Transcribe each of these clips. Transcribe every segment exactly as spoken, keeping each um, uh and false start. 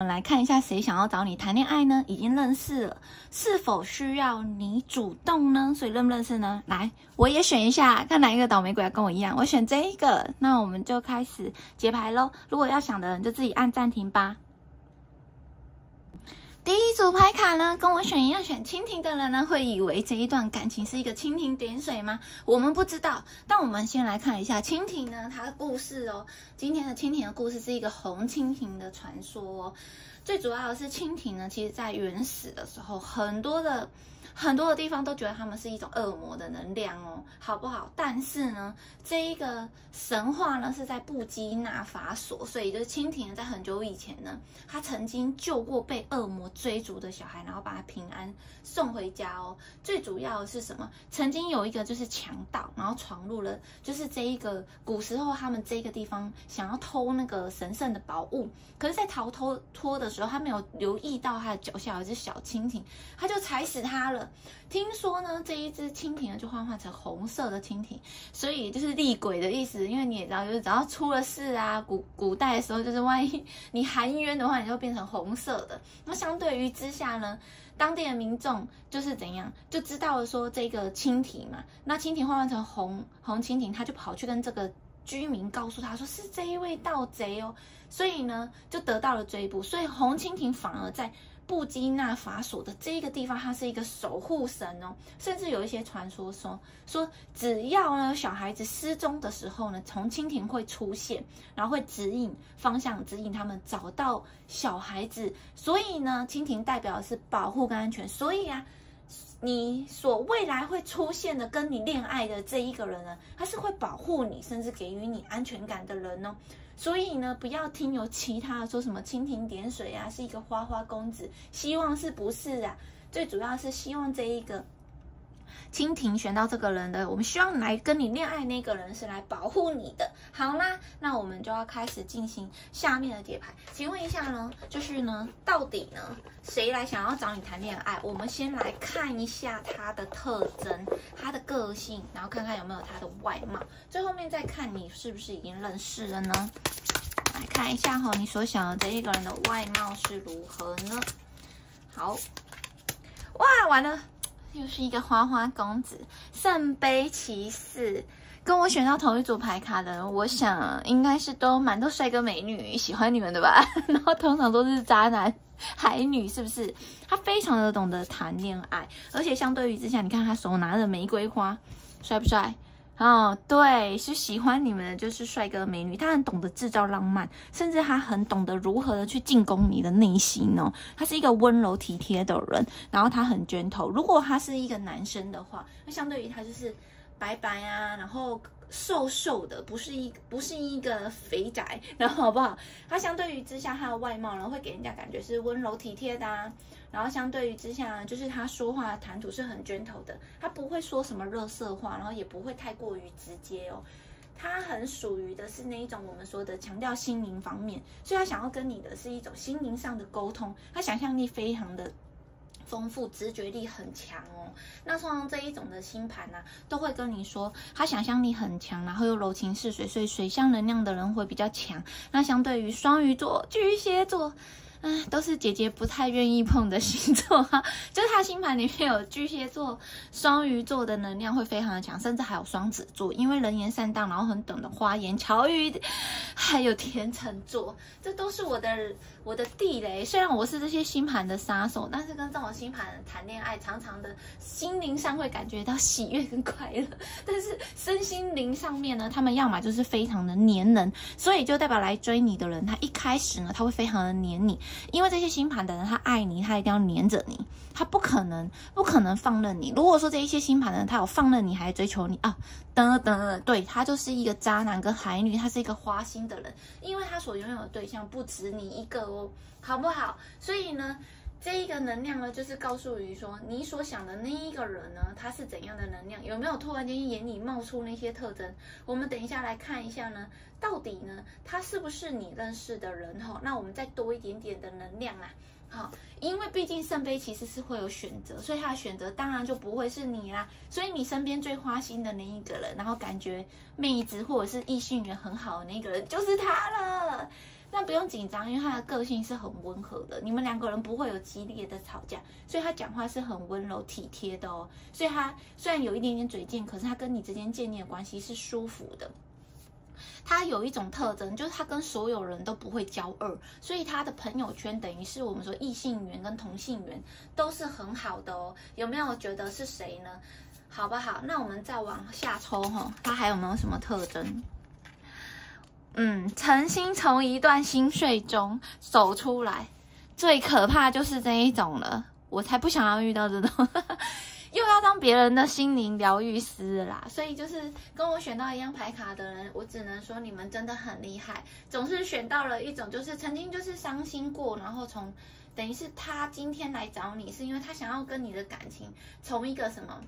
我们来看一下谁想要找你谈恋爱呢？已经认识了，是否需要你主动呢？所以认不认识呢？来，我也选一下，看哪一个倒霉鬼要跟我一样，我选这一个。那我们就开始节拍咯，如果要想的人就自己按暂停吧。第一组牌卡呢，跟我选一样，选蜻蜓的人呢，会以为这一段感情是一个蜻蜓点水吗？我们不知道，但我们先来看一下蜻蜓呢，它的故事哦。今天的蜻蜓的故事是一个红蜻蜓的传说哦。最主要的是，蜻蜓呢，其实在原始的时候，很多的很多的地方都觉得它们是一种恶魔的能量哦，好不好？但是呢，这一个神话呢是在布基纳法索，所以就是蜻蜓在很久以前呢，它曾经救过被恶魔追逐的小孩，然后把他平安送回家哦。最主要的是什么？曾经有一个就是强盗，然后闯入了，就是这一个古时候他们这个地方想要偷那个神圣的宝物，可是，在逃脱脱的时候。时候他没有留意到他的脚下有一只小蜻蜓，他就踩死他了。听说呢，这一只蜻蜓呢就幻化成红色的蜻蜓，所以就是厉鬼的意思。因为你也知道，就是只要出了事啊，古古代的时候就是万一你含冤的话，你就变成红色的。那相对于之下呢，当地的民众就是怎样就知道了说这个蜻蜓嘛，那蜻蜓幻化成红红蜻蜓，他就跑去跟这个。居民告诉他说是这一位盗贼哦，所以呢就得到了追捕，所以红蜻蜓反而在布基纳法索的这个地方，它是一个守护神哦，甚至有一些传说说说只要呢小孩子失踪的时候呢，红蜻蜓会出现，然后会指引方向，指引他们找到小孩子，所以呢蜻蜓代表的是保护跟安全，所以啊。你所未来会出现的跟你恋爱的这一个人呢，他是会保护你，甚至给予你安全感的人哦。所以呢，不要听有其他的说什么蜻蜓点水啊，是一个花花公子，希望是不是啊？最主要是希望这一个蜻蜓选到这个人的，我们希望来跟你恋爱那个人是来保护你的。好啦，那我们就要开始进行下面的节拍。请问一下呢，就是呢，到底呢？谁来想要找你谈恋爱？我们先来看一下他的特征、他的个性，然后看看有没有他的外貌，最后面再看你是不是已经认识了呢？来看一下哈，你所想的这一个人的外貌是如何呢？好，哇，完了，又是一个花花公子，圣杯骑士。跟我选到同一组牌卡的人，我想应该是都蛮多帅哥美女喜欢你们的吧，然后通常都是渣男海女，是不是？他非常的懂得谈恋爱，而且相对于之下，你看他手拿着玫瑰花，帅不帅？哦，对，是喜欢你们的就是帅哥美女，他很懂得制造浪漫，甚至他很懂得如何的去进攻你的内心哦。他是一个温柔体贴的人，然后他很 gentle。如果他是一个男生的话，那相对于他就是。白白啊，然后瘦瘦的，不是一不是一个肥宅，然后好不好？他相对于之下，他的外貌呢会给人家感觉是温柔体贴的啊。然后相对于之下，就是他说话的谈吐是很 gentle 的，他不会说什么垃圾话，然后也不会太过于直接哦。他很属于的是那一种我们说的强调心灵方面，所以他想要跟你的是一种心灵上的沟通，他想象力非常的。丰富，直觉力很强哦。那通常这一种的星盘呢、啊，都会跟你说，他想象力很强，然后又柔情似水，所以水象能量的人会比较强。那相对于双鱼座、巨蟹座，嗯，都是姐姐不太愿意碰的星座啊。就是他星盘里面有巨蟹座、双鱼座的能量会非常的强，甚至还有双子座，因为人言善当，然后很懂得花言巧语，还有天秤座，这都是我的。我的地雷，虽然我是这些星盘的杀手，但是跟这种星盘谈恋爱，常常的心灵上会感觉到喜悦跟快乐，但是身心灵上面呢，他们要么就是非常的黏人，所以就代表来追你的人，他一开始呢，他会非常的黏你，因为这些星盘的人，他爱你，他一定要黏着你，他不可能不可能放任你。如果说这一些星盘的人，他有放任你，还追求你啊，等等，对他就是一个渣男跟海女，他是一个花心的人，因为他所拥有的对象不止你一个哦。好不好？所以呢，这一个能量呢，就是告诉于说，你所想的那一个人呢，他是怎样的能量？有没有突然间眼里冒出那些特征？我们等一下来看一下呢，到底呢，他是不是你认识的人？哈，那我们再多一点点的能量啦。好，因为毕竟圣杯其实是会有选择，所以他的选择当然就不会是你啦。所以你身边最花心的那一个人，然后感觉妹子或者是异性缘很好的那个人，就是他了。但不用紧张，因为他的个性是很温和的，你们两个人不会有激烈的吵架，所以他讲话是很温柔体贴的哦。所以他虽然有一点点嘴贱，可是他跟你之间建立的关系是舒服的。 他有一种特征，就是他跟所有人都不会交恶，所以他的朋友圈等于是我们说异性缘跟同性缘都是很好的哦。有没有觉得是谁呢？好不好？那我们再往下抽哈，他还有没有什么特征？嗯，诚心从一段心碎中走出来，最可怕就是这一种了。我才不想要遇到这种。又要当别人的心灵疗愈师啦，所以就是跟我选到一样牌卡的人，我只能说你们真的很厉害，总是选到了一种就是曾经就是伤心过，然后从等于是他今天来找你，是因为他想要跟你的感情从一个什么，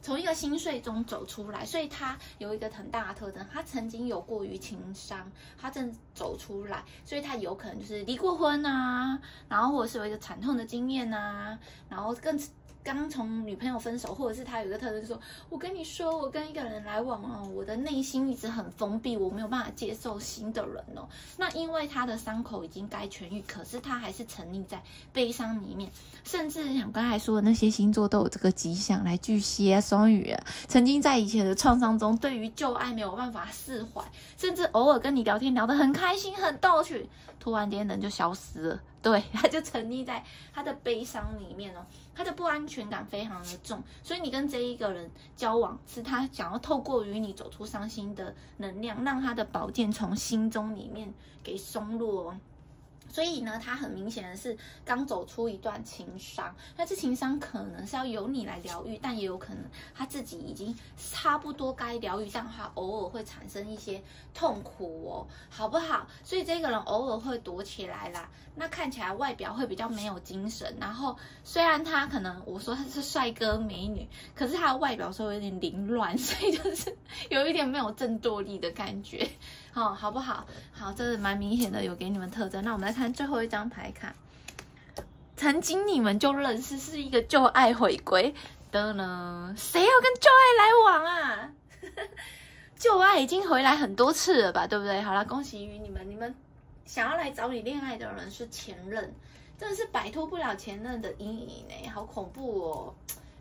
从一个心碎中走出来，所以他有一个很大的特征，他曾经有过于情伤，他正走出来，所以他有可能就是离过婚啊，然后或者是有一个惨痛的经验啊，然后更。 刚从女朋友分手，或者是他有一个特征，说我跟你说，我跟一个人来往哦，我的内心一直很封闭，我没有办法接受新的人哦。那因为他的伤口已经该痊愈，可是他还是沉溺在悲伤里面，甚至像刚才说的那些星座都有这个迹象，来巨蟹啊、双鱼啊，曾经在以前的创伤中，对于旧爱没有办法释怀，甚至偶尔跟你聊天聊得很开心、很逗趣，突然间人就消失了。 对，他就沉溺在他的悲伤里面哦，他的不安全感非常的重，所以你跟这一个人交往，是他想要透过与你走出伤心的能量，让他的宝剑从心中里面给松落哦。 所以呢，他很明显的是刚走出一段情伤，那这情伤可能是要由你来疗愈，但也有可能他自己已经差不多该疗愈，但他偶尔会产生一些痛苦哦，好不好？所以这个人偶尔会躲起来啦，那看起来外表会比较没有精神，然后虽然他可能我说他是帅哥美女，可是他的外表稍微有点凌乱，所以就是有一点没有振作力的感觉。 哦，好不好？好，这是蛮明显的，有给你们特征。那我们来看最后一张牌卡，曾经你们就认识，是一个旧爱回归的呢。谁要跟旧爱来往啊？旧爱已经回来很多次了吧，对不对？好啦，恭喜于你们，你们想要来找你恋爱的人是前任，真的是摆脱不了前任的阴影哎、欸，好恐怖哦。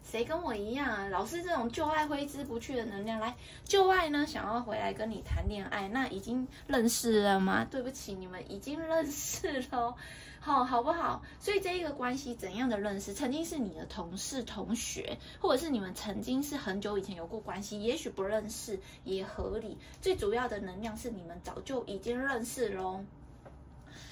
谁跟我一样啊？老是这种旧爱挥之不去的能量，来旧爱呢？想要回来跟你谈恋爱，那已经认识了吗？对不起，你们已经认识了，好、哦，好不好？所以这一个关系怎样的认识？曾经是你的同事、同学，或者是你们曾经是很久以前有过关系，也许不认识也合理。最主要的能量是你们早就已经认识咯。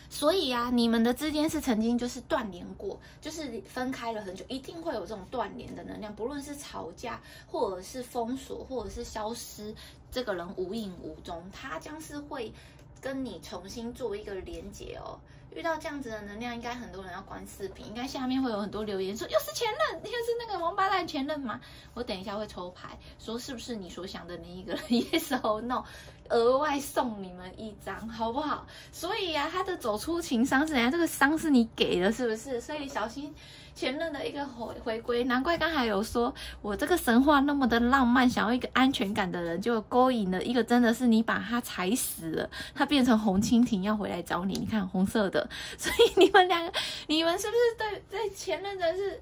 所以啊，你们的之间是曾经就是断联过，就是分开了很久，一定会有这种断联的能量，不论是吵架，或者是封锁，或者是消失，这个人无影无踪，他将是会跟你重新做一个连结哦。遇到这样子的能量，应该很多人要关视频，应该下面会有很多留言说又是前任，又是那个王八蛋前任嘛。我等一下会抽牌，说是不是你所想的那一个人 ？Yes or no？ 额外送你们一张，好不好？所以呀、啊，他的走出情伤是人家这个伤是你给的，是不是？所以小心前任的一个回回归。难怪刚才有说我这个神话那么的浪漫，想要一个安全感的人，就勾引了一个真的是你把他踩死了，他变成红蜻蜓要回来找你。你看红色的，所以你们两个，你们是不是对对前任真是？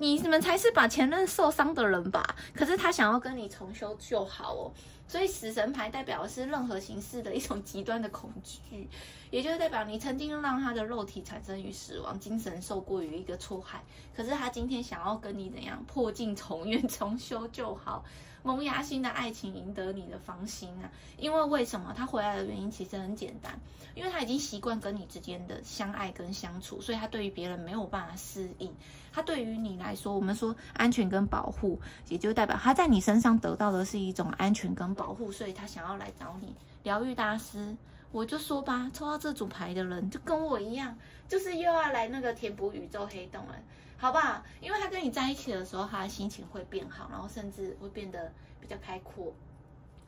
你们才是把前任受伤的人吧？可是他想要跟你重修旧好哦，所以死神牌代表的是任何形式的一种极端的恐惧，也就是代表你曾经让他的肉体产生于死亡，精神受过于一个挫害。可是他今天想要跟你怎样破镜重圆，重修旧好，萌芽新的爱情，赢得你的芳心啊！因为为什么他回来的原因其实很简单，因为他已经习惯跟你之间的相爱跟相处，所以他对于别人没有办法适应。 他对于你来说，我们说安全跟保护，也就代表他在你身上得到的是一种安全跟保护，所以他想要来找你。疗愈大师，我就说吧，抽到这组牌的人就跟我一样，就是又要来那个填补宇宙黑洞了，好不好？因为他跟你在一起的时候，他的心情会变好，然后甚至会变得比较开阔。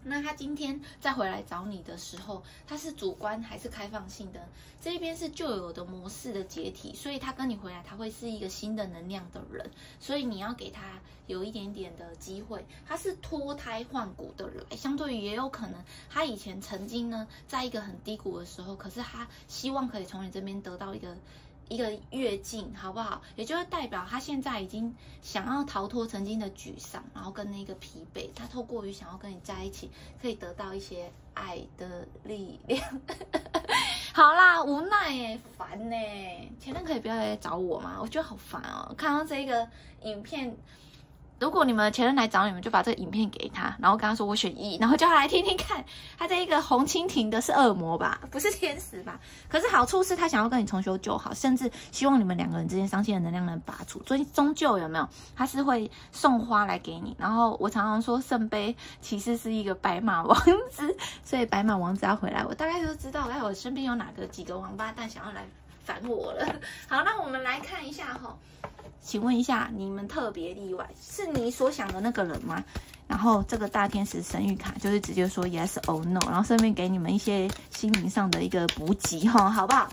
那他今天再回来找你的时候，他是主观还是开放性的？这边是旧有的模式的解体，所以他跟你回来，他会是一个新的能量的人，所以你要给他有一点点的机会。他是脱胎换骨的来，相对于也有可能他以前曾经呢，在一个很低谷的时候，可是他希望可以从你这边得到一个。 一个跃进，好不好？也就是代表他现在已经想要逃脱曾经的沮丧，然后跟那个疲惫，他透过于想要跟你在一起，可以得到一些爱的力量。好啦，无奈哎，烦哎，前任可以不要来找我吗？我觉得好烦哦。看到这个影片，如果你们前任来找你们，就把这个影片给他，然后跟他说我选一，然后叫他来听听看，他这一个红蜻蜓的是恶魔吧，不是天使吧？可是好处是他想要跟你重修旧好，甚至希望你们两个人之间伤心的能量能拔除。所以终究有没有，他是会送花来给你。然后我常常说圣杯其实是一个白马王子，所以白马王子要回来，我大概就知道，哎，我身边有哪个几个王八蛋想要来烦我了。好，那我们来看一下吼。 请问一下，你们特别例外是你所想的那个人吗？然后这个大天使神谕卡就是直接说 yes or no， 然后顺便给你们一些心灵上的一个补给哈，好不好？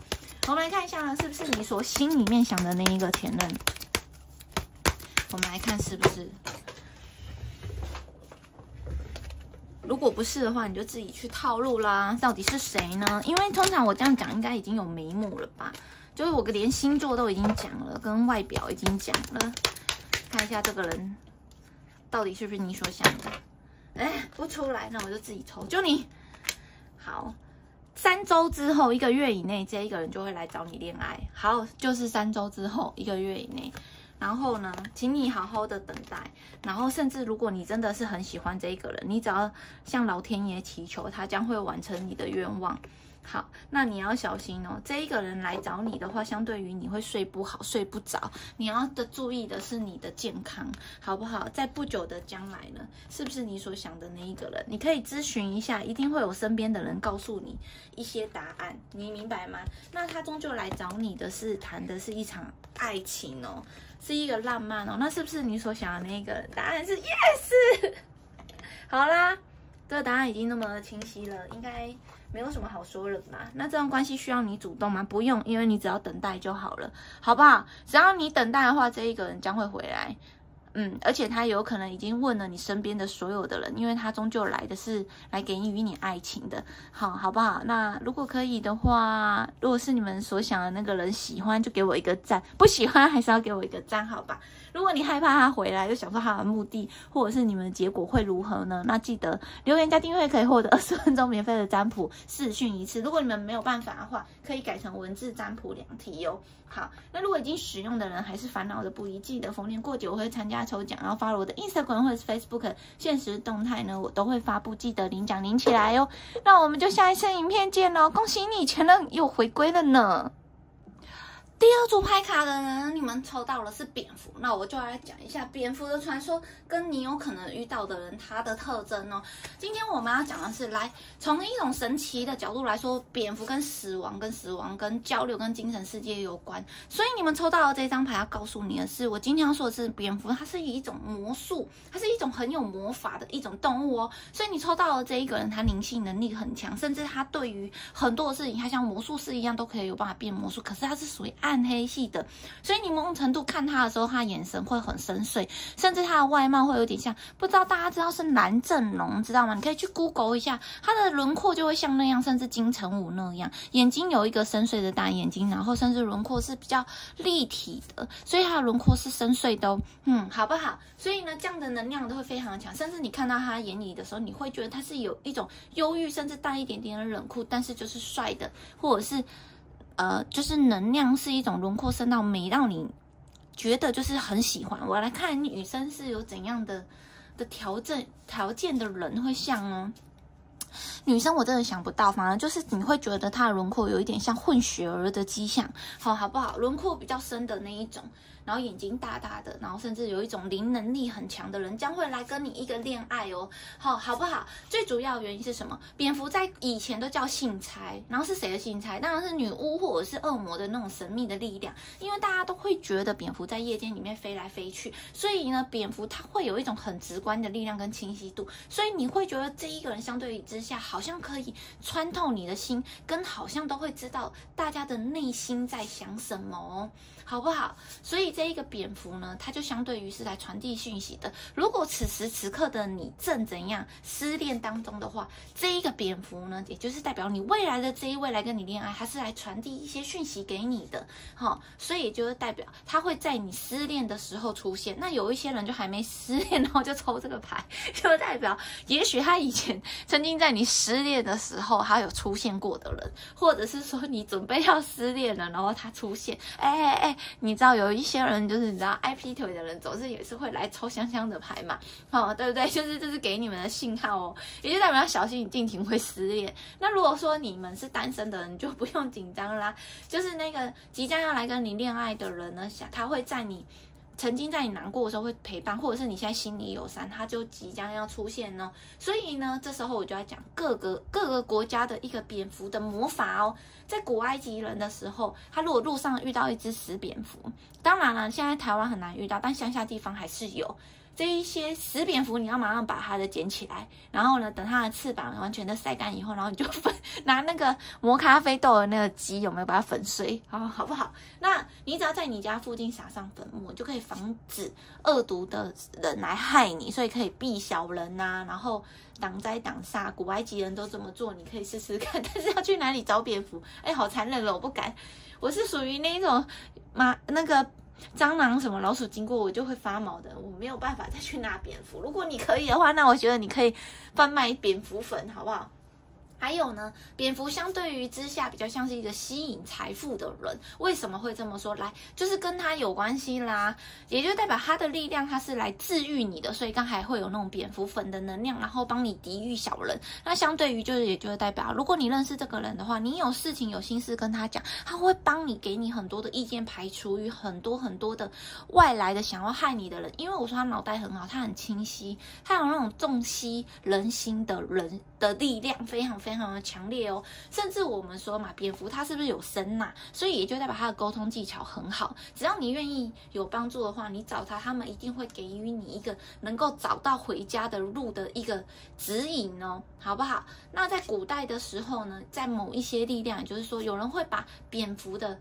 我们来看一下呢，是不是你所心里面想的那一个前任？我们来看是不是？如果不是的话，你就自己去套路啦。到底是谁呢？因为通常我这样讲，应该已经有眉目了吧？ 就是我连星座都已经讲了，跟外表已经讲了，看一下这个人到底是不是你所想的？哎，不出来，那我就自己抽，就你。好，三周之后，一个月以内，这一个人就会来找你恋爱。好，就是三周之后，一个月以内。 然后呢，请你好好的等待。然后，甚至如果你真的是很喜欢这一个人，你只要向老天爷祈求，他将会完成你的愿望。好，那你要小心哦。这一个人来找你的话，相对于你会睡不好、睡不着。你要的注意的是你的健康，好不好？在不久的将来呢，是不是你所想的那一个人？你可以咨询一下，一定会有身边的人告诉你一些答案，你明白吗？那他终究来找你的是谈的是一场爱情哦。 是一个浪漫哦，那是不是你所想的那个？答案是 yes。好啦，这个答案已经那么清晰了，应该没有什么好说了吧？那这段关系需要你主动吗？不用，因为你只要等待就好了，好不好？只要你等待的话，这一个人将会回来。嗯，而且他有可能已经问了你身边的所有的人，因为他终究来的是来给予你爱情的，好好不好？那如果可以的话，如果是你们所想的那个人喜欢，就给我一个赞；不喜欢还是要给我一个赞，好吧？如果你害怕他回来，又想说他的目的，或者是你们的结果会如何呢？那记得留言加订阅可以获得二十分钟免费的占卜视讯一次。如果你们没有办法的话，可以改成文字占卜两题哦。好，那如果已经使用的人还是烦恼的不一，记得逢年过节我会参加。 抽奖，然后follow我的 Instagram 或者 Facebook 限时动态呢，我都会发布，记得领奖领起来哦。那我们就下一次影片见喽！恭喜你，前任又回归了呢。第二组牌卡的人，你们抽到了是蝙蝠，那我就来讲一下蝙蝠的传说跟你有可能遇到的人他的特征哦。今天我们要讲的是，来从一种神奇的角度来说，蝙蝠跟死亡、跟死亡、跟交流、跟精神世界有关。所以你们抽到的这张牌要告诉你的是，我今天要说的是蝙蝠，它是一种魔术，它是一种很有魔法的一种动物哦。所以你抽到的这一个人，他灵性能力很强，甚至他对于很多的事情，他像魔术师一样都可以有办法变魔术。可是他是属于爱。 暗黑系的，所以你某种程度看他的时候，他眼神会很深邃，甚至他的外貌会有点像，不知道大家知道是蓝正龙，知道吗？你可以去 Google 一下，他的轮廓就会像那样，甚至金城武那样，眼睛有一个深邃的大眼睛，然后甚至轮廓是比较立体的，所以他的轮廓是深邃的哦，嗯，好不好？所以呢，这样的能量都会非常的强，甚至你看到他眼里的时候，你会觉得他是有一种忧郁，甚至带一点点的冷酷，但是就是帅的，或者是。 呃，就是能量是一种轮廓深到美，让你觉得就是很喜欢。我来看女生是有怎样的的条件条件的人会像哦。女生我真的想不到，反而就是你会觉得她的轮廓有一点像混血儿的迹象，好好不好？轮廓比较深的那一种，然后眼睛大大的，然后甚至有一种灵能力很强的人将会来跟你一个恋爱哦，好好不好？最主要的原因是什么？蝙蝠在以前都叫性差，然后是谁的性差？当然是女巫或者是恶魔的那种神秘的力量，因为大家都会觉得蝙蝠在夜间里面飞来飞去，所以呢，蝙蝠它会有一种很直观的力量跟清晰度，所以你会觉得这一个人相对之下好像可以穿透你的心，跟好像都会知道大家的内心在想什么哦，好不好？所以这一个蝙蝠呢，它就相对于是来传递讯息的。如果此时此刻的你正怎样失恋当中的话，这一个蝙蝠呢，也就是代表你未来的这一位来跟你恋爱，它是来传递一些讯息给你的，哈、哦，所以也就是代表它会在你失恋的时候出现。那有一些人就还没失恋，然后就抽这个牌，就代表也许他以前曾经在你失恋的时候，他有出现过的人，或者是说你准备要失恋了，然后他出现，哎哎哎，你知道有一些人就是你知道爱劈腿的人，总是也是会来抽香香的牌嘛，哦，对不对？就是这是给你们的信号哦，也就代表要小心你近期会失恋。那如果说你们是单身的人，你就不用紧张啦，就是那个即将要来跟你恋爱的人呢，他会在你曾经在你难过的时候会陪伴，或者是你现在心里有伤，它就即将要出现呢。所以呢，这时候我就要讲各个各个国家的一个蝙蝠的魔法哦。在古埃及人的时候，他如果路上遇到一只死蝙蝠，当然了，现在台湾很难遇到，但乡下地方还是有。这一些死蝙蝠，你要马上把它的捡起来，然后呢，等它的翅膀完全的晒干以后，然后你就粉拿那个磨咖啡豆的那个机，有没有把它粉碎啊、哦？好不好？那你只要在你家附近撒上粉末，就可以防止恶毒的人来害你，所以可以避小人呐、啊，然后挡灾挡煞。古埃及人都这么做，你可以试试看。但是要去哪里找蝙蝠？哎，好残忍了，我不敢。我是属于那种马那个。蟑螂什么老鼠经过我就会发毛的，我没有办法再去拿蝙蝠。如果你可以的话，那我觉得你可以贩卖蝙蝠粉，好不好？还有呢，蝙蝠相对于之下比较像是一个吸引财富的人。为什么会这么说？来，就是跟他有关系啦，也就代表他的力量，他是来治愈你的，所以刚才会有那种蝙蝠粉的能量，然后帮你抵御小人。那相对于就是也就代表，如果你认识这个人的话，你有事情有心事跟他讲，他会帮你给你很多的意见，排除于很多很多的外来的想要害你的人。因为我说他脑袋很好，他很清晰，他有那种洞悉人心的人的力量，非常非常。非常的强烈哦，甚至我们说嘛，蝙蝠它是不是有声呐？所以也就代表它的沟通技巧很好。只要你愿意有帮助的话，你找它，他们一定会给予你一个能够找到回家的路的一个指引哦，好不好？那在古代的时候呢，在某一些力量，就是说有人会把蝙蝠的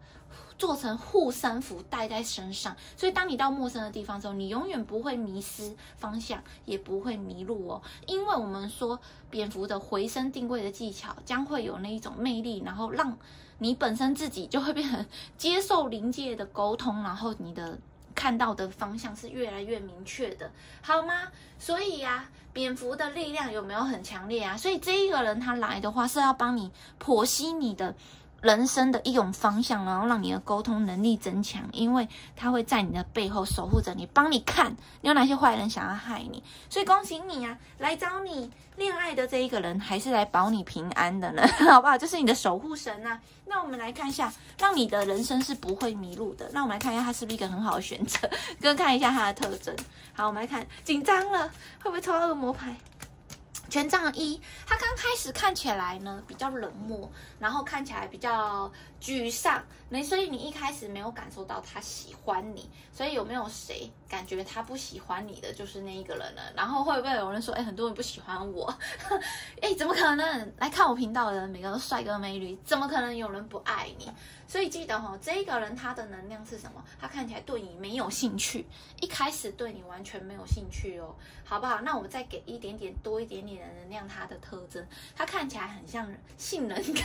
做成护身符带在身上，所以当你到陌生的地方的时候，你永远不会迷失方向，也不会迷路哦。因为我们说蝙蝠的回声定位的技巧将会有那一种魅力，然后让你本身自己就会变成接受灵界的沟通，然后你的看到的方向是越来越明确的，好吗？所以呀、啊，蝙蝠的力量有没有很强烈啊？所以这一个人他来的话是要帮你剖析你的人生的一种方向，然后让你的沟通能力增强，因为它会在你的背后守护着你，帮你看你有哪些坏人想要害你。所以恭喜你啊，来找你恋爱的这一个人还是来保你平安的呢，好不好？就是你的守护神啊。那我们来看一下，让你的人生是不会迷路的。那我们来看一下它是不是一个很好的选择，跟看一下它的特征。好，我们来看，紧张了，会不会抽到恶魔牌？权杖一，他刚开始看起来呢比较冷漠，然后看起来比较沮丧，那所以你一开始没有感受到他喜欢你，所以有没有谁感觉他不喜欢你的就是那一个人呢？然后会不会有人说，哎、欸，很多人不喜欢我，哎、欸，怎么可能？来看我频道的人，每个都帅哥美女，怎么可能有人不爱你？所以记得哦，这个人他的能量是什么？他看起来对你没有兴趣，一开始对你完全没有兴趣哦，好不好？那我再给一点点多一点点。能量它的特征，它看起来很像性能感，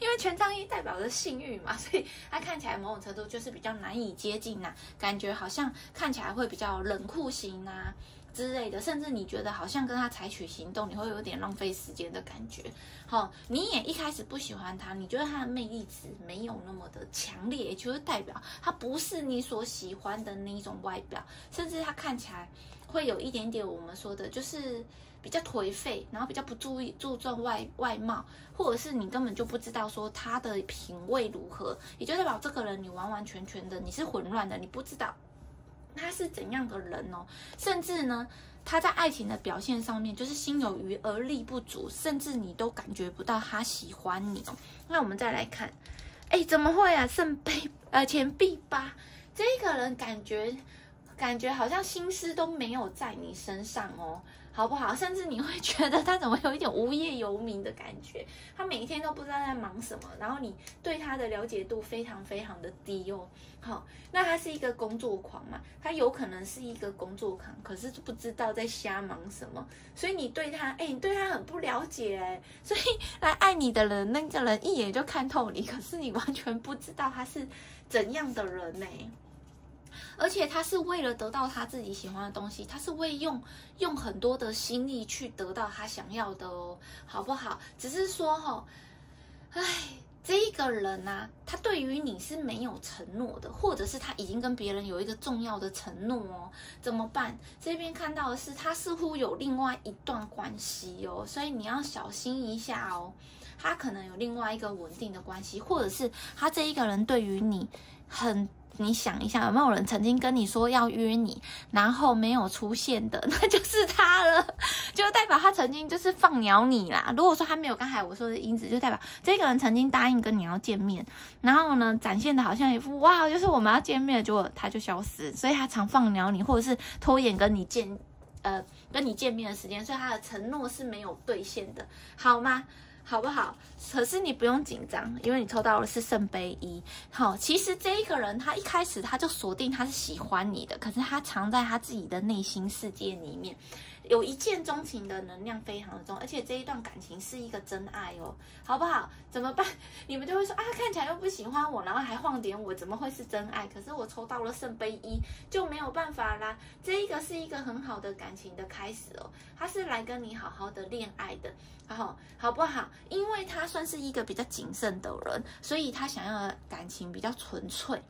因为权杖一代表着性欲嘛，所以它看起来某种程度就是比较难以接近呐、啊，感觉好像看起来会比较冷酷型呐、啊。之类的，甚至你觉得好像跟他采取行动，你会有点浪费时间的感觉。好、哦，你也一开始不喜欢他，你觉得他的魅力值没有那么的强烈，也就是代表他不是你所喜欢的那一种外表，甚至他看起来会有一点点我们说的就是比较颓废，然后比较不注意注重外外貌，或者是你根本就不知道说他的品味如何，也就代表这个人你完完全全的你是混乱的，你不知道他是怎样的人哦，甚至呢，他在爱情的表现上面就是心有余而力不足，甚至你都感觉不到他喜欢你哦。那我们再来看，哎，怎么会啊？圣杯呃钱币八，这个人感觉感觉好像心思都没有在你身上哦，好不好？甚至你会觉得他怎么有一点无业游民的感觉，他每一天都不知道在忙什么，然后你对他的了解度非常非常的低哦。好，那他是一个工作狂嘛，他有可能是一个工作狂，可是不知道在瞎忙什么，所以你对他，哎、欸，你对他很不了解、欸，所以来爱你的人，那个人一眼就看透你，可是你完全不知道他是怎样的人呢、欸？而且他是为了得到他自己喜欢的东西，他是会用用很多的心力去得到他想要的哦，好不好？只是说吼、哦，哎，这一个人啊，他对于你是没有承诺的，或者是他已经跟别人有一个重要的承诺哦，怎么办？这边看到的是他似乎有另外一段关系哦，所以你要小心一下哦，他可能有另外一个稳定的关系，或者是他这一个人对于你很。你想一下，有没有人曾经跟你说要约你，然后没有出现的，那就是他了，就代表他曾经就是放鸟你啦。如果说他没有刚才我说的因子，就代表这个人曾经答应跟你要见面，然后呢展现的好像一副哇，就是我们要见面，结果他就消失，所以他常放鸟你，或者是拖延跟你见，呃，跟你见面的时间，所以他的承诺是没有兑现的，好吗？好不好？可是你不用紧张，因为你抽到的是圣杯一。好，其实这一个人他一开始他就锁定他是喜欢你的，可是他藏在他自己的内心世界里面，有一见钟情的能量非常的重，而且这一段感情是一个真爱哦，好不好？怎么办？你们就会说啊，看起来又不喜欢我，然后还晃点我，怎么会是真爱？可是我抽到了圣杯一，就没有办法啦。这一个是一个很好的感情的开始哦，他是来跟你好好的恋爱的，好，好不好？因为他算是一个比较谨慎的人，所以他想要的感情比较纯粹，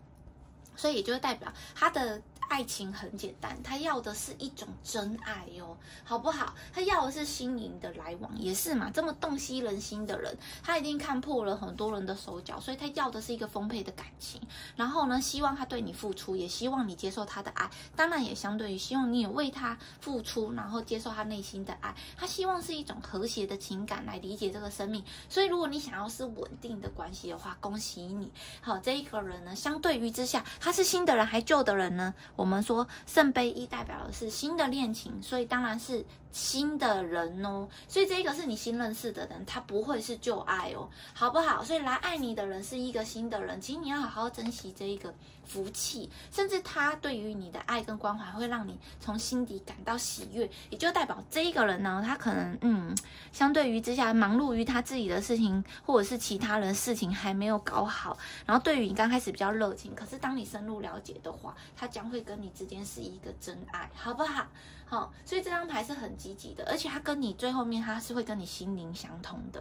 所以也就代表他的爱情很简单，他要的是一种真爱哟，好不好？他要的是心灵的来往，也是嘛，这么洞悉人心的人，他一定看破了很多人的手脚，所以他要的是一个丰沛的感情。然后呢，希望他对你付出，也希望你接受他的爱，当然也相对于希望你也为他付出，然后接受他内心的爱。他希望是一种和谐的情感来理解这个生命。所以，如果你想要是稳定的关系的话，恭喜你。好，这一个人呢，相对于之下，他是新的人还旧的人呢？我们说圣杯一代表的是新的恋情，所以当然是新的人哦，所以这个是你新认识的人，他不会是旧爱哦，好不好？所以来爱你的人是一个新的人，请你要好好珍惜这一个福气，甚至他对于你的爱跟关怀会让你从心底感到喜悦，也就代表这一个人呢，他可能嗯，相对于之下忙碌于他自己的事情，或者是其他人事情还没有搞好，然后对于你刚开始比较热情，可是当你深入了解的话，他将会跟你之间是一个真爱，好不好？好、哦，所以这张牌是很积极的，而且他跟你最后面他是会跟你心灵相通的。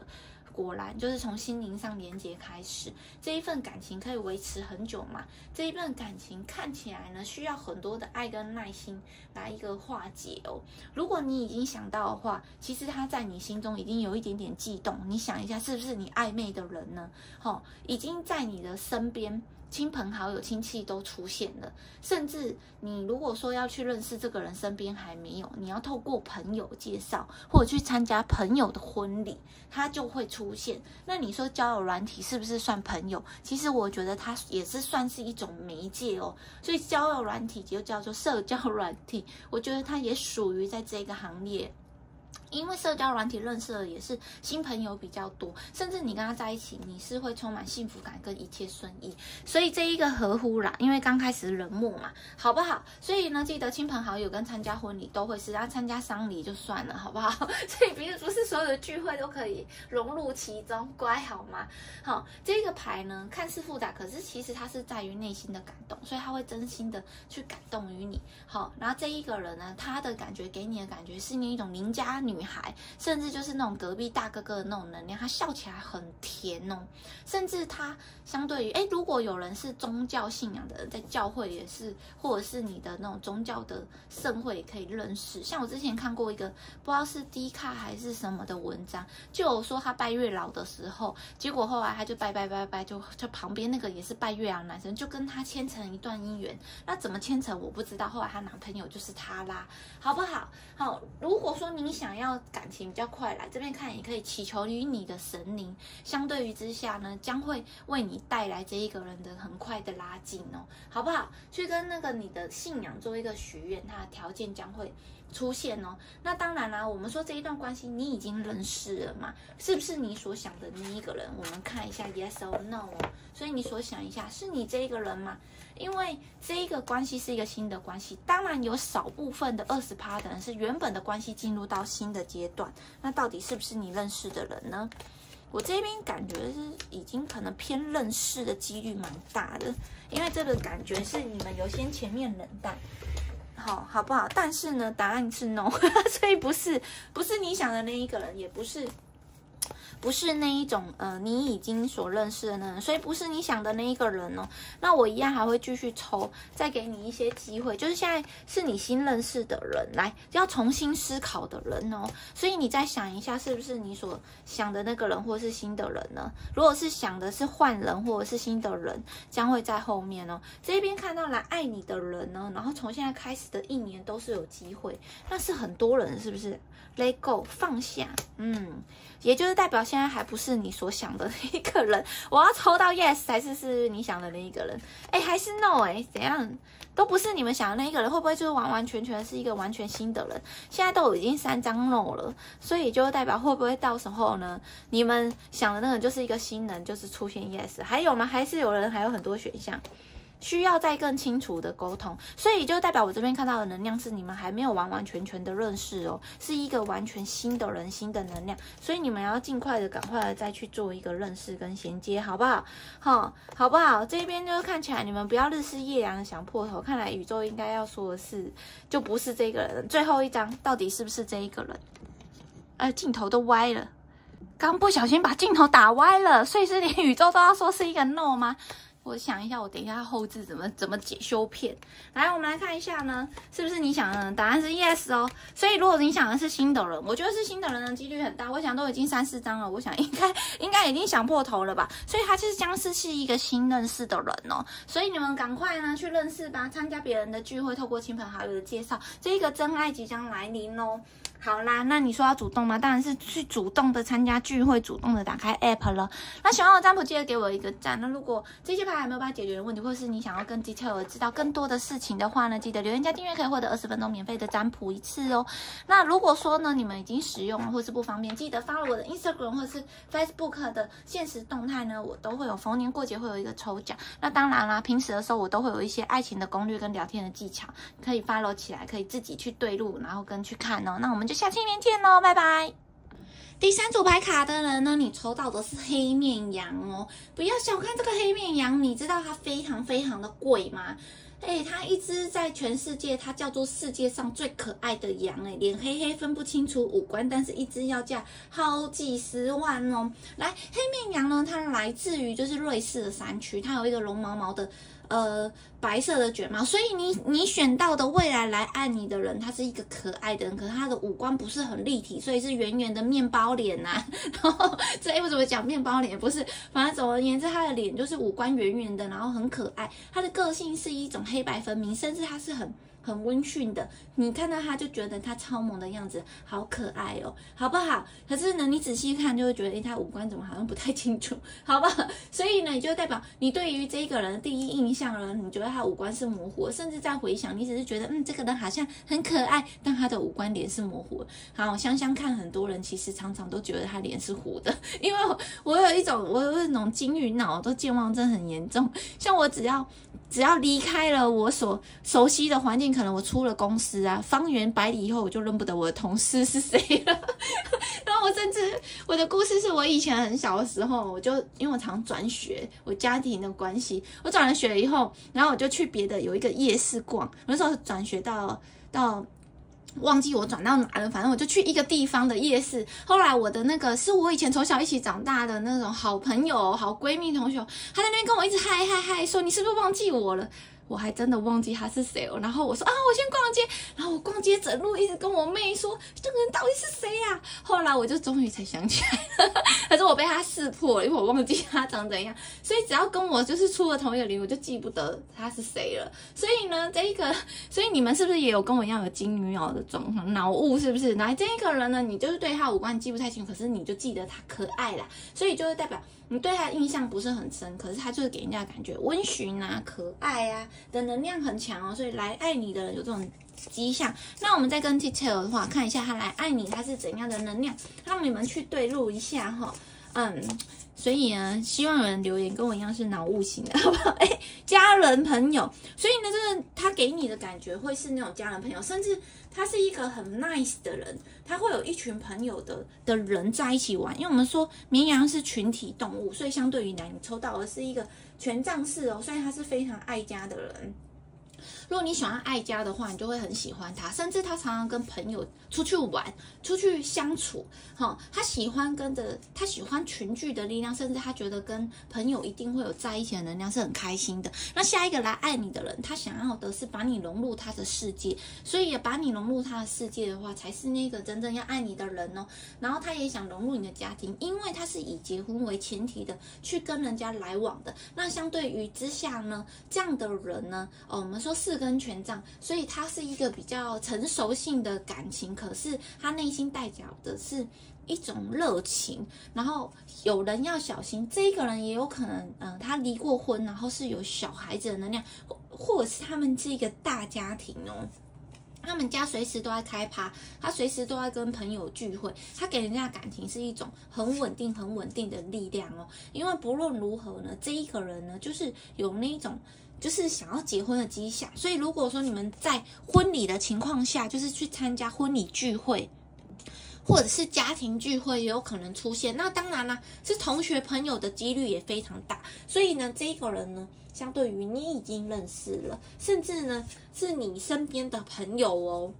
果然就是从心灵上连接开始，这一份感情可以维持很久嘛？这一份感情看起来呢，需要很多的爱跟耐心来一个化解哦。如果你已经想到的话，其实他在你心中已经有一点点悸动，你想一下，是不是你暧昧的人呢？哦，已经在你的身边。亲朋好友、亲戚都出现了，甚至你如果说要去认识这个人，身边还没有，你要透过朋友介绍，或者去参加朋友的婚礼，他就会出现。那你说交友软体是不是算朋友？其实我觉得它也是算是一种媒介哦。所以交友软体就叫做社交软体，我觉得它也属于在这个行列。因为社交软体认识的也是新朋友比较多，甚至你跟他在一起，你是会充满幸福感跟一切顺意。所以这一个合乎啦，因为刚开始冷漠嘛，好不好？所以呢，记得亲朋好友跟参加婚礼都会是，啊，参加丧礼就算了，好不好？所以不是不是所有的聚会都可以融入其中，乖好吗？好，这个牌呢，看似复杂，可是其实它是在于内心的感动，所以它会真心的去感动于你。好，然后这一个人呢，他的感觉给你的感觉是那种邻家女孩，甚至就是那种隔壁大哥哥的那种能量，他笑起来很甜哦。甚至他相对于，哎，如果有人是宗教信仰的人，在教会也是，或者是你的那种宗教的盛会也可以认识。像我之前看过一个不知道是 D 卡还是什么的文章，就有说他拜月老的时候，结果后来他就拜拜拜拜，就就旁边那个也是拜月老的男生就跟他牵成一段姻缘。那怎么牵成我不知道，后来他男朋友就是他啦，好不好？好，如果说你想要感情比较快，来这边看也可以祈求于你的神灵，相对于之下呢，将会为你带来这一个人的很快的拉近哦，好不好？去跟那个你的信仰做一个许愿，它的条件将会出现哦。那当然啦、啊，我们说这一段关系你已经认识了嘛，是不是你所想的那一个人？我们看一下 yes or no 哦。所以你所想一下，是你这一个人吗？因为这一个关系是一个新的关系，当然有少部分的 百分之二十 的人是原本的关系进入到新的阶段，那到底是不是你认识的人呢？我这边感觉是已经可能偏认识的几率蛮大的，因为这个感觉是你们有些前面冷淡，好好不好？但是呢，答案是 no， 所以不是不是你想的那一个人，也不是。不是那一种呃，你已经所认识的那人，所以不是你想的那一个人哦。那我一样还会继续抽，再给你一些机会，就是现在是你新认识的人，来要重新思考的人哦。所以你再想一下，是不是你所想的那个人，或是新的人呢？如果是想的是换人或者是新的人，将会在后面哦。这边看到来爱你的人呢，然后从现在开始的一年都是有机会，那是很多人是不是 ？Let go， 放下，嗯，也就是代表。现在还不是你所想的那一个人，我要抽到 yes 才是是你想的那一个人，哎、欸，还是 no 哎、欸，怎样都不是你们想的那一个人，会不会就是完完全全是一个完全新的人？现在都已经三张 no 了，所以就代表会不会到时候呢？你们想的那个就是一个新人，就是出现 yes， 还有吗？还是有人还有很多选项？需要再更清楚的沟通，所以就代表我这边看到的能量是你们还没有完完全全的认识哦，是一个完全新的人、新的能量，所以你们要尽快的、赶快的再去做一个认识跟衔接，好不好？好、哦，好不好？这边就是看起来你们不要日思夜想想破头，看来宇宙应该要说的是，就不是这个人。最后一张到底是不是这一个人？哎、呃，镜头都歪了，刚不小心把镜头打歪了，所以是连宇宙都要说是一个 no 吗？我想一下，我等一下后置怎么怎么解修片。来，我们来看一下呢，是不是你想的？答案是 yes 哦。所以如果你想的是新的人，我觉得是新的人的几率很大。我想都已经三四张了，我想应该应该已经想破头了吧。所以他就是僵尸是一个新认识的人哦。所以你们赶快呢去认识吧，参加别人的聚会，透过亲朋好友的介绍，这个真爱即将来临哦。好啦，那你说要主动吗？当然是去主动的参加聚会，主动的打开 app 了。那喜欢我占卜，记得给我一个赞。那如果这些牌还没有办法解决的问题，或是你想要更 detail 知道更多的事情的话呢，记得留言加订阅，可以获得二十分钟免费的占卜一次哦。那如果说呢，你们已经使用了或是不方便，记得 follow 我的 Instagram 或是 Facebook 的限时动态呢，我都会有逢年过节会有一个抽奖。那当然啦，平时的时候我都会有一些爱情的攻略跟聊天的技巧，可以 follow 起来，可以自己去对路，然后跟去看哦。那我们就下期再见喽，拜拜。第三组牌卡的人呢，你抽到的是黑面羊哦，不要小看这个黑面羊，你知道它非常非常的贵吗？哎、欸，它一只在全世界，它叫做世界上最可爱的羊、欸，哎，脸黑黑分不清楚五官，但是一只要价好几十万哦。来，黑面羊呢，它来自于就是瑞士的山区，它有一个绒毛毛的。呃，白色的卷毛，所以你你选到的未来来爱你的人，他是一个可爱的人，可是他的五官不是很立体，所以是圆圆的面包脸呐、啊。然后这为什么讲面包脸？不是，反正总而言之，他的脸就是五官圆圆的，然后很可爱。他的个性是一种黑黑白分明，甚至它是很很温驯的，你看到它就觉得它超萌的样子，好可爱哦，好不好？可是呢，你仔细看就会觉得，哎，它五官怎么好像不太清楚，好不好？所以呢，你就代表你对于这个人的第一印象呢，你觉得他五官是模糊，甚至在回想，你只是觉得，嗯，这个人好像很可爱，但他的五官脸是模糊。好，想想看，很多人其实常常都觉得他脸是糊的，因为我有一种，我有一种金鱼脑，都健忘症很严重。像我只要只要离开了我所熟悉的环境，可能我出了公司啊，方圆百里以后我就认不得我的同事是谁了。然后我甚至我的故事是我以前很小的时候，我就因为我常转学，我家庭的关系，我转了学以后，然后我就去别的有一个夜市逛，我那时候转学到到。忘记我转到哪了，反正我就去一个地方的夜市。后来我的那个是我以前从小一起长大的那种好朋友、好闺蜜、同学，她在那边跟我一直嗨嗨嗨，说你是不是忘记我了？我还真的忘记他是谁哦。然后我说啊，我先逛街。然后我逛街整路一直跟我妹说，这个人到底是谁呀、啊？后来我就终于才想起来了，可是我被他识破了，因为我忘记他长怎样。所以只要跟我就是出了同一个零，我就记不得他是谁了。所以呢，这一个，所以你们是不是也有跟我一样有金鱼脑的状况，脑雾是不是？来，这一个人呢，你就是对他五官记不太清楚，可是你就记得他可爱啦，所以就是代表你对他的印象不是很深，可是他就是给人家感觉温驯啊、可爱啊。的能量很强哦，所以来爱你的人有这种迹象。那我们再跟 detail 的话看一下，他来爱你他是怎样的能量，让你们去对路一下哈、哦。嗯，所以呢，希望有人留言跟我一样是脑雾型的，好不好？哎、欸，家人朋友，所以呢，这个他给你的感觉会是那种家人朋友，甚至他是一个很 nice 的人，他会有一群朋友的的人在一起玩。因为我们说绵羊是群体动物，所以相对于来你抽到的是一个。权杖四哦，所以他是非常爱家的人。如果你喜欢爱家的话，你就会很喜欢他，甚至他常常跟朋友出去玩、出去相处。哈、哦，他喜欢跟着，他喜欢群聚的力量，甚至他觉得跟朋友一定会有在一起的能量，是很开心的。那下一个来爱你的人，他想要的是把你融入他的世界，所以也把你融入他的世界的话，才是那个真正要爱你的人哦。然后他也想融入你的家庭，因为他是以结婚为前提的去跟人家来往的。那相对于之下呢，这样的人呢，哦，我们说。四根权杖，所以它是一个比较成熟性的感情，可是他内心代表的是一种热情。然后有人要小心，这个人也有可能，嗯、呃，他离过婚，然后是有小孩子的能量，或或者是他们是一个大家庭哦。他们家随时都在开趴，他随时都在跟朋友聚会，他给人家的感情是一种很稳定、很稳定的力量哦。因为不论如何呢，这一个人呢，就是有那种就是想要结婚的迹象。所以如果说你们在婚礼的情况下，就是去参加婚礼聚会。或者是家庭聚会也有可能出现，那当然啦、啊，是同学朋友的几率也非常大。所以呢，这个人呢，相对于你已经认识了，甚至呢是你身边的朋友哦。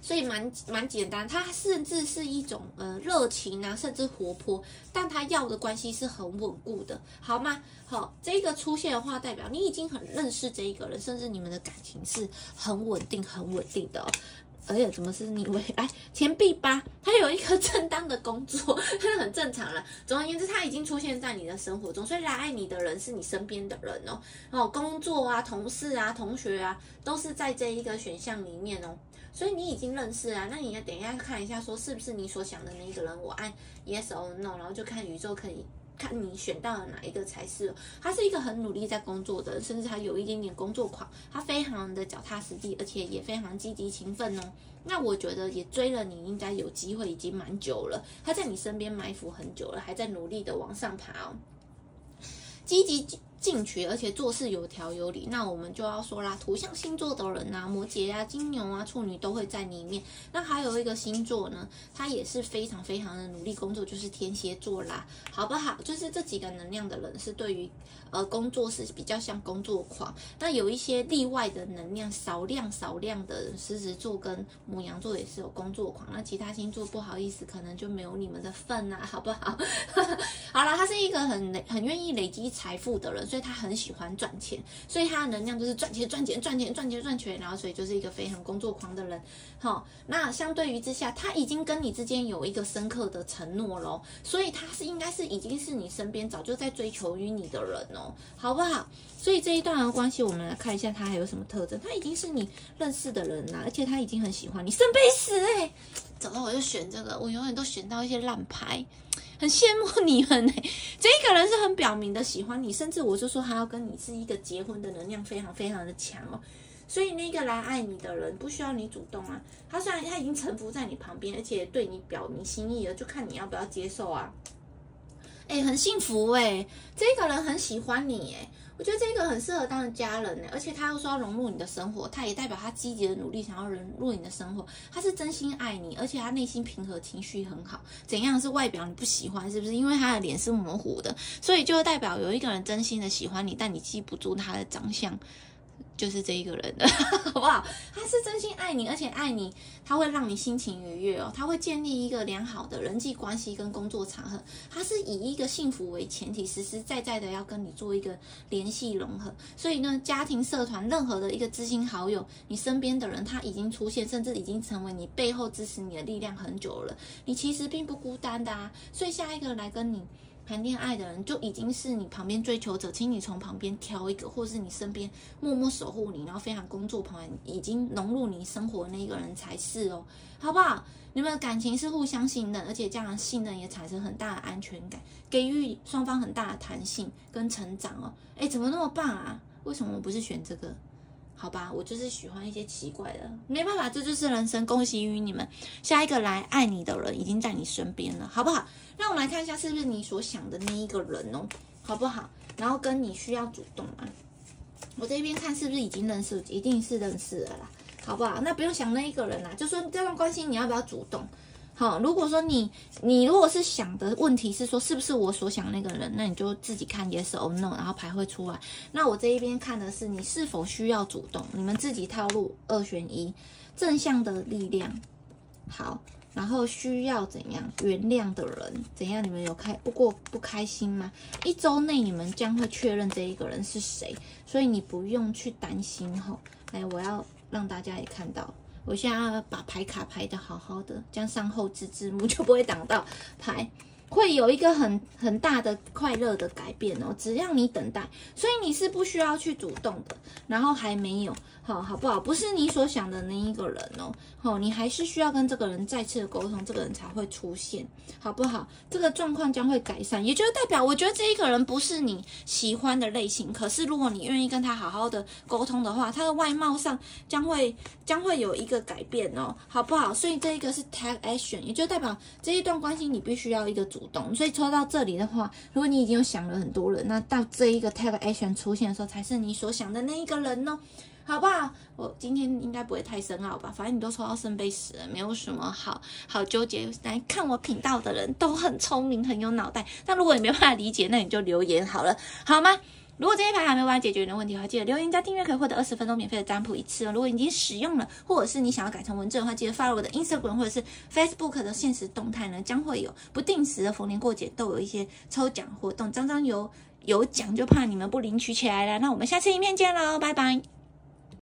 所以蛮蛮简单，他甚至是一种呃热情啊，甚至活泼，但他要的关系是很稳固的，好吗？好，这个出现的话，代表你已经很认识这一个人，甚至你们的感情是很稳定、很稳定的哦。而且怎么是逆位？来，钱币八，他有一个正当的工作，这很正常了。总而言之，他已经出现在你的生活中，所以来爱你的人是你身边的人哦。哦，工作啊、同事啊、同学啊，都是在这一个选项里面哦。所以你已经认识啊，那你要等一下看一下，说是不是你所想的那一个人？我按 yes or no， 然后就看宇宙可以。看你选到了哪一个才是、哦，他是一个很努力在工作的人，甚至他有一点点工作狂，他非常的脚踏实地，而且也非常积极勤奋哦。那我觉得也追了你应该有机会，已经蛮久了，他在你身边埋伏很久了，还在努力的往上爬哦，积极。进取，而且做事有条有理，那我们就要说啦，土象星座的人啊，摩羯啊、金牛啊、处女都会在里面。那还有一个星座呢，他也是非常非常的努力工作，就是天蝎座啦，好不好？就是这几个能量的人是对于呃工作是比较像工作狂。那有一些例外的能量，少量少量的人，狮子座跟牡羊座也是有工作狂。那其他星座不好意思，可能就没有你们的份啦、啊，好不好？好啦，他是一个很很愿意累积财富的人。所以他很喜欢赚钱，所以他的能量就是赚钱、赚钱、赚钱、赚钱、赚钱，然后所以就是一个非常工作狂的人。好、哦，那相对于之下，他已经跟你之间有一个深刻的承诺咯，所以他是应该是已经是你身边早就在追求于你的人哦，好不好？所以这一段的关系，我们来看一下他还有什么特征。他已经是你认识的人啦、啊，而且他已经很喜欢你，圣杯十哎，早知道我就选这个，我永远都选到一些烂牌。很羡慕你们哎、欸，这个人是很表明的喜欢你，甚至我就说他要跟你是一个结婚的能量非常非常的强哦，所以那个来爱你的人不需要你主动啊，他虽然他已经臣服在你旁边，而且对你表明心意了，就看你要不要接受啊。哎、欸，很幸福哎、欸，这个人很喜欢你哎、欸，我觉得这个很适合当家人哎、欸，而且他又说要融入你的生活，他也代表他积极的努力想要融入你的生活，他是真心爱你，而且他内心平和，情绪很好。怎样是外表你不喜欢是不是？因为他的脸是模糊的，所以就代表有一个人真心的喜欢你，但你记不住他的长相。就是这一个人的，好不好？他是真心爱你，而且爱你，他会让你心情愉悦哦。他会建立一个良好的人际关系跟工作场合。他是以一个幸福为前提，实实在在的要跟你做一个联系融合。所以呢，家庭、社团任何的一个知心好友，你身边的人他已经出现，甚至已经成为你背后支持你的力量很久了。你其实并不孤单的啊。所以下一个来跟你谈恋爱的人就已经是你旁边追求者，请你从旁边挑一个，或是你身边默默守护你，然后非常工作旁边已经融入你生活的那个人才是哦，好不好？你们的感情是互相信任，而且这样信任也产生很大的安全感，给予双方很大的弹性跟成长哦。哎，怎么那么棒啊？为什么我不是选这个？好吧，我就是喜欢一些奇怪的，没办法，这就是人生。恭喜于你们，下一个来爱你的人已经在你身边了，好不好？让我们来看一下是不是你所想的那一个人哦，好不好？然后跟你需要主动啊，我这边看是不是已经认识，一定是认识了啦，好不好？那不用想那一个人啦，就说这段关系你要不要主动？好，如果说你你如果是想的问题是说是不是我所想那个人，那你就自己看 yes or no， 然后排会出来。那我这一边看的是你是否需要主动，你们自己套路二选一，正向的力量，好，然后需要怎样原谅的人，怎样你们有开不过不开心吗？一周内你们将会确认这一个人是谁，所以你不用去担心吼。来，我要让大家也看到。我现在把牌卡排的好好的，这样上后置字幕就不会挡到牌，会有一个很很大的快乐的改变哦，只让你等待，所以你是不需要去主动的，然后还没有，好好不好？不是你所想的那一个人哦，好，你还是需要跟这个人再次的沟通，这个人才会出现，好不好？这个状况将会改善，也就是代表，我觉得这一个人不是你喜欢的类型，可是如果你愿意跟他好好的沟通的话，他的外貌上将会将会有一个改变哦，好不好？所以这一个是 take action， 也就代表这一段关系你必须要一个主动。所以抽到这里的话，如果你已经有想了很多人，那到这一个 take action 出现的时候，才是你所想的那一个人哦。好不好？我今天应该不会太深奥吧，反正你都抽到圣杯十了，没有什么好好纠结。来看我频道的人都很聪明，很有脑袋。但如果你没办法理解，那你就留言好了，好吗？如果这一排还没有办法解决你的问题的话，记得留言加订阅可以获得二十分钟免费的占卜一次哦。如果已经使用了，或者是你想要改成文字的话，记得 follow 我的 Instagram 或者是 Facebook 的限时动态呢，将会有不定时的逢年过节都有一些抽奖活动，张张有有奖就怕你们不领取起来了。那我们下次影片见喽，拜拜。